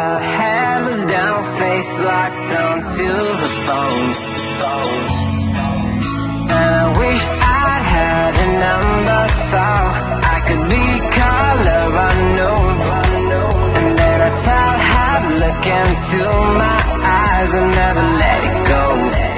Her head was down, face locked onto the phone. And I wished I'd had a number so I could be color unknown. And then I tell her, look into my eyes and never let it go.